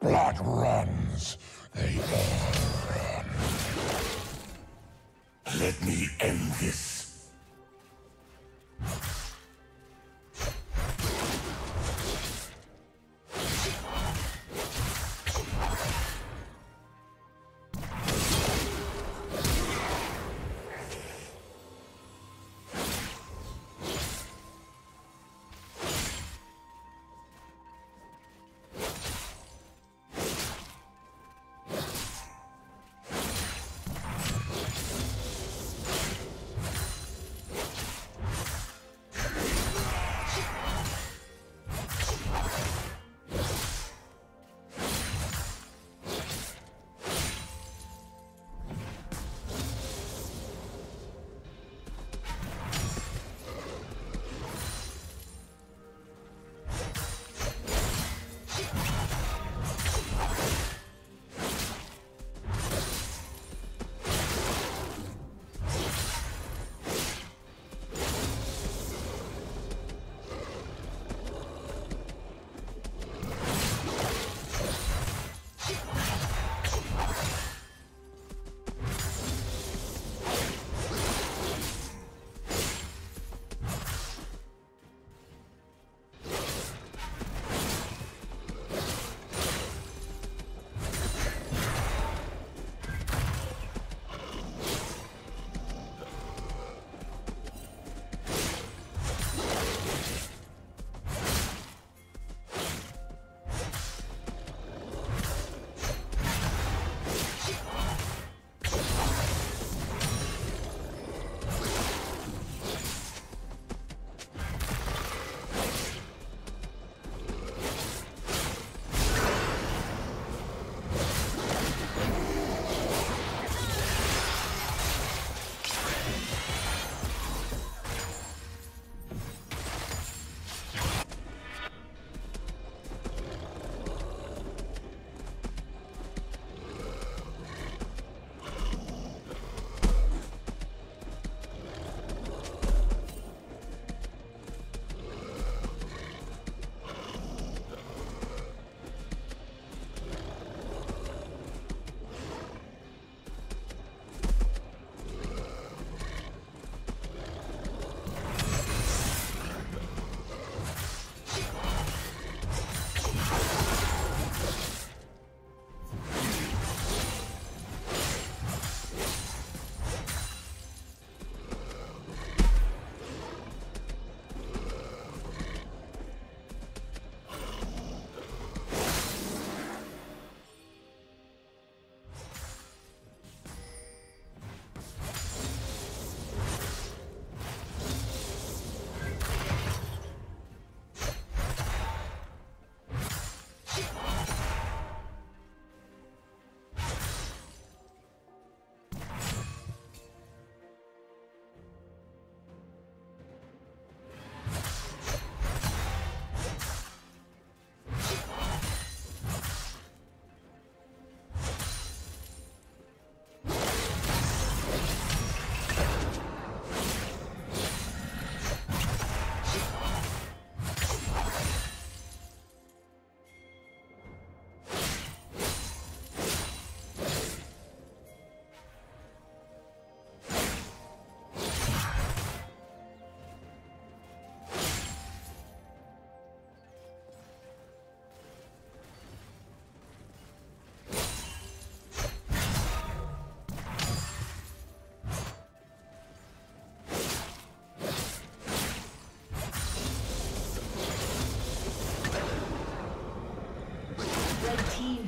Blood runs, they all run. Let me end this.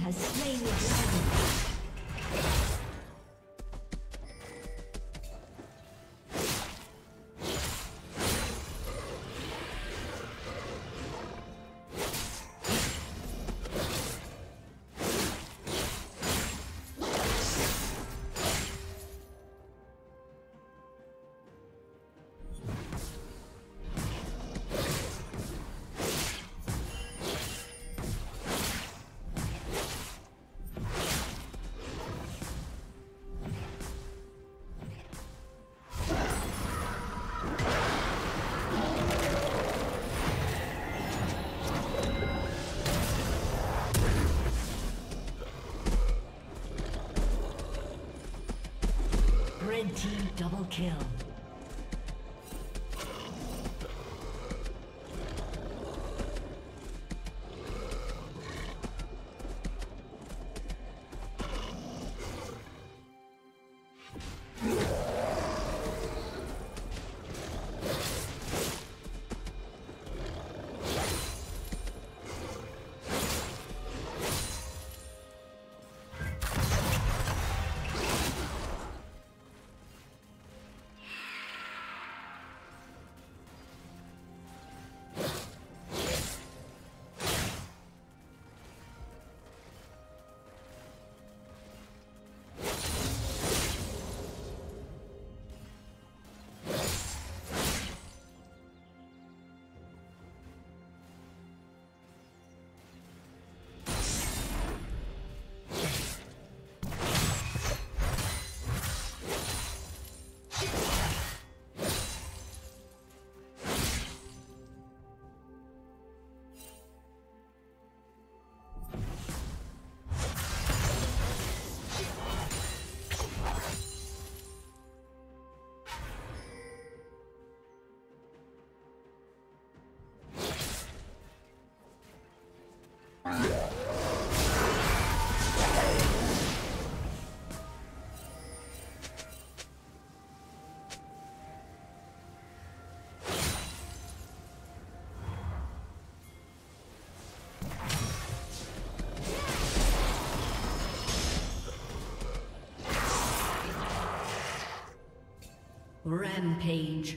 Has slain the dragon. Kill. Rampage.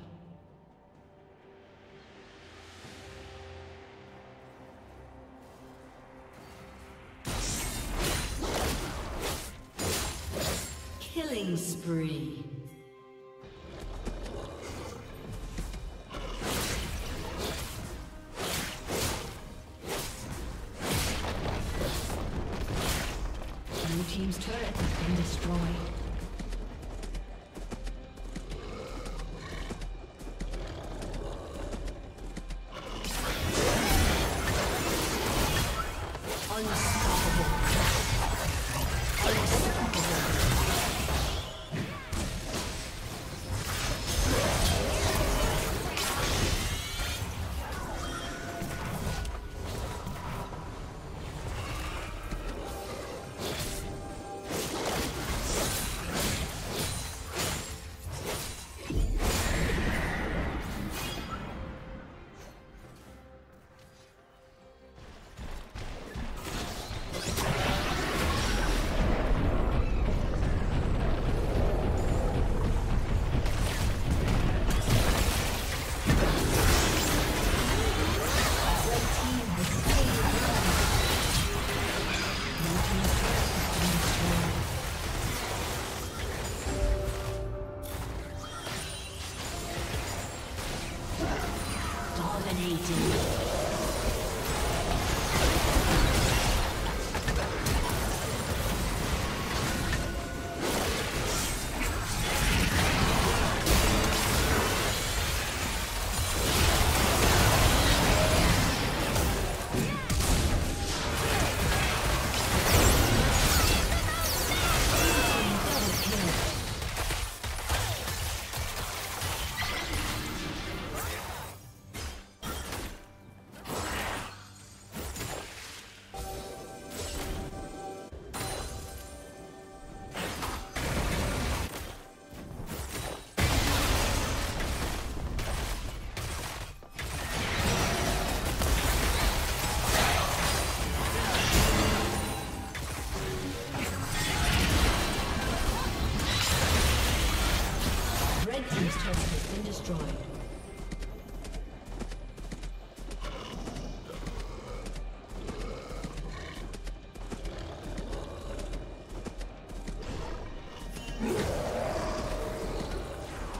Killing spree. Blue team's turret has been destroyed.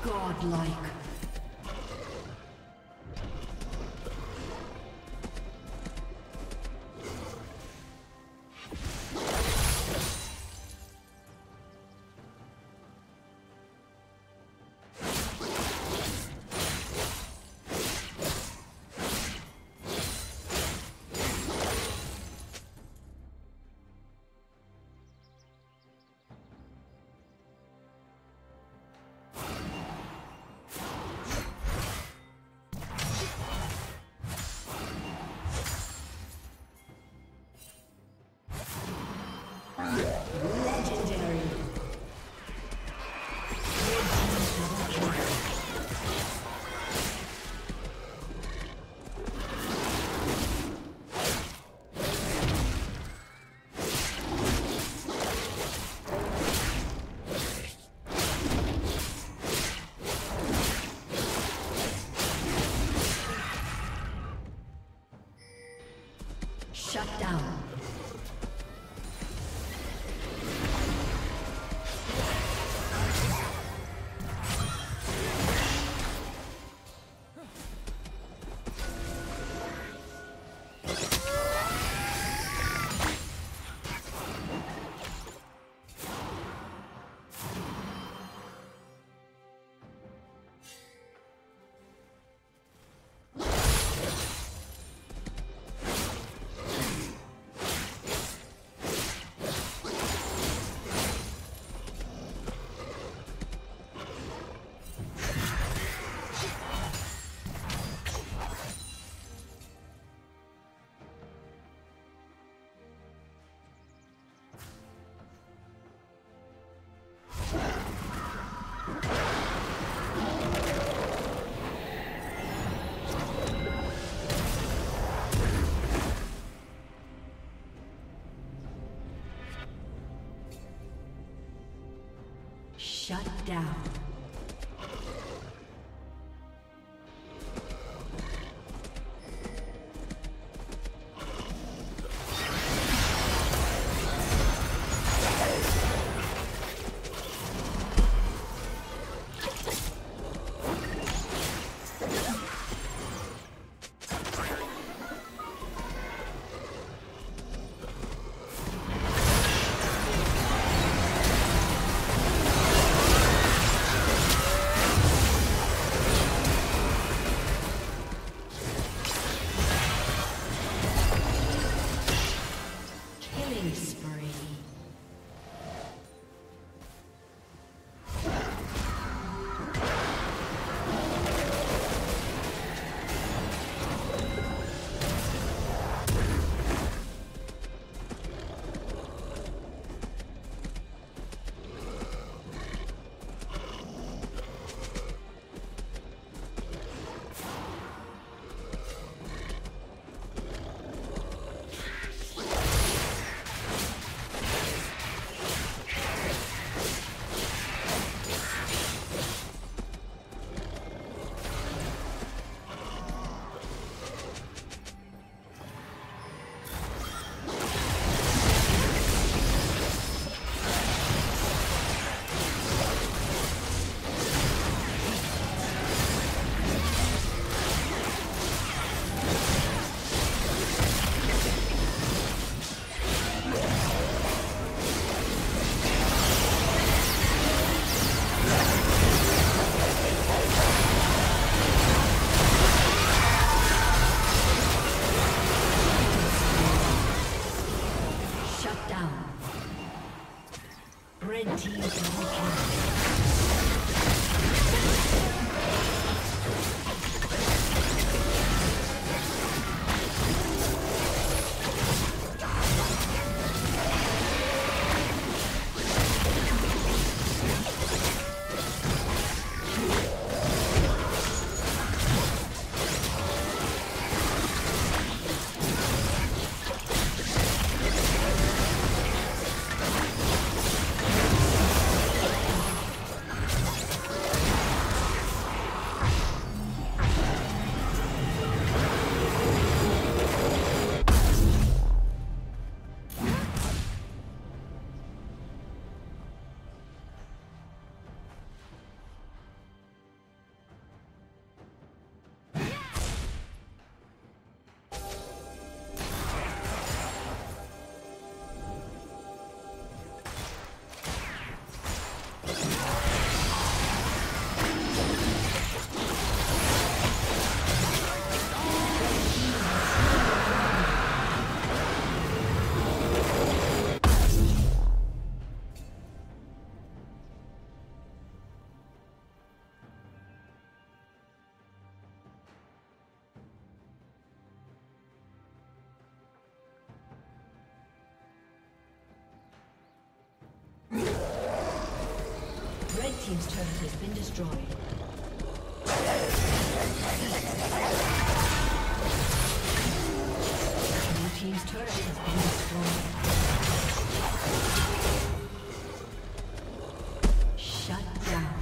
Godlike. Shut down. Shut down. Team's turret has been destroyed. New team's turret has been destroyed. Shut down.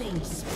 Killing spree.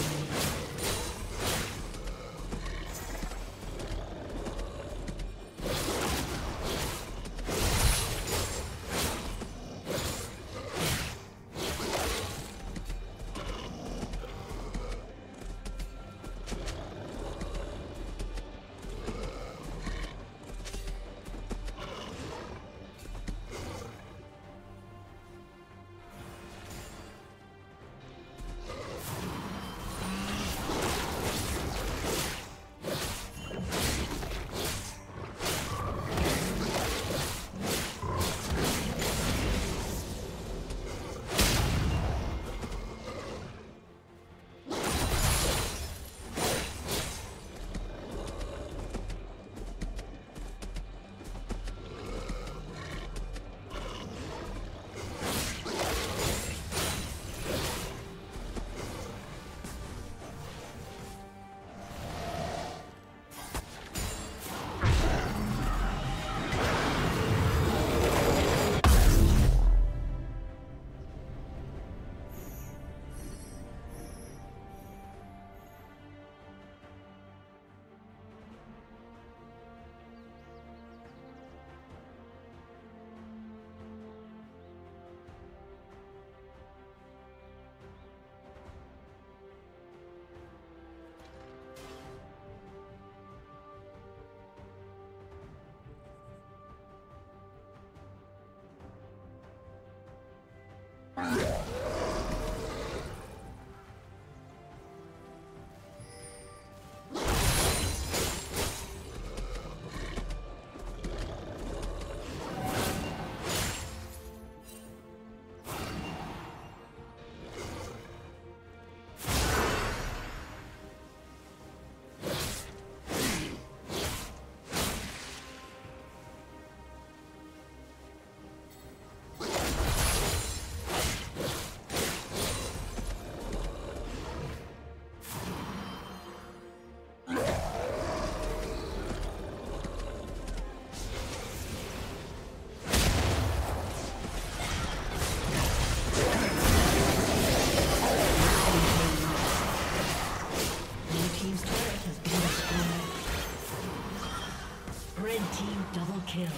Kill.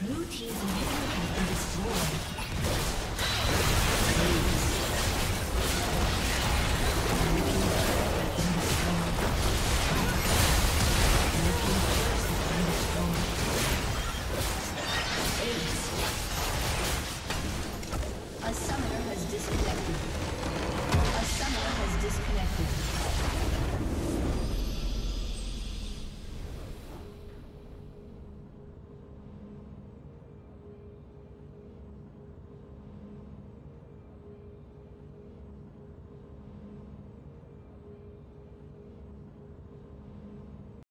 Blue team's inhibitor has been destroyed. Please. A summoner has disconnected.